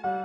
Shot.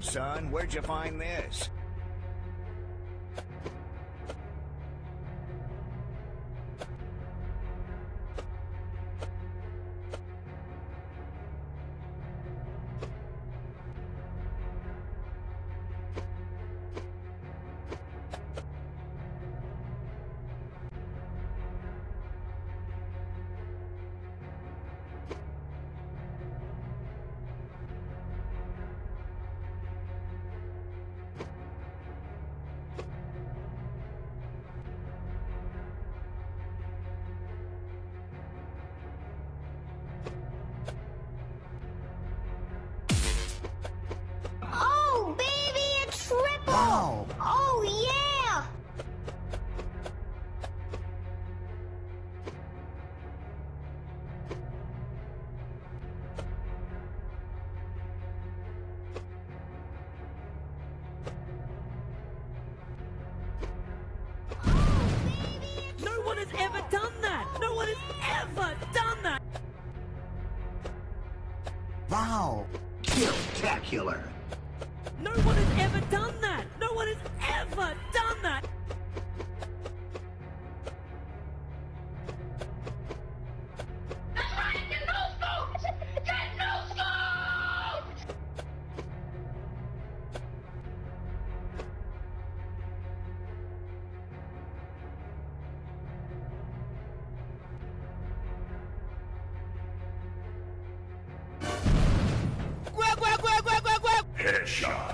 Son, where'd you find this? Headshot.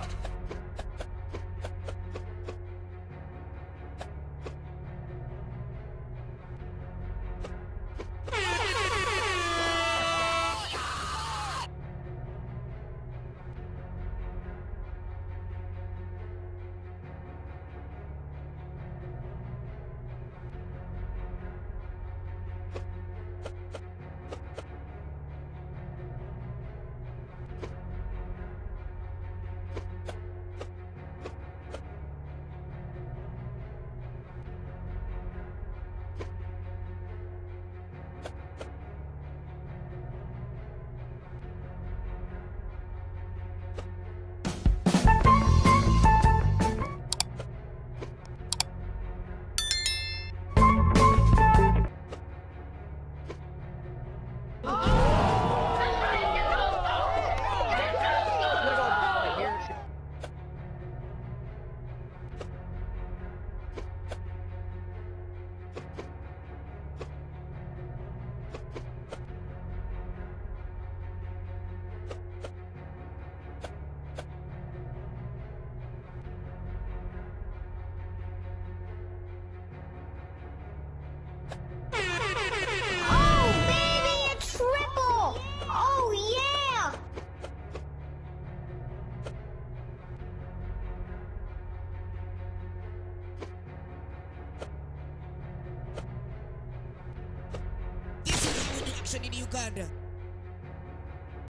action in Uganda.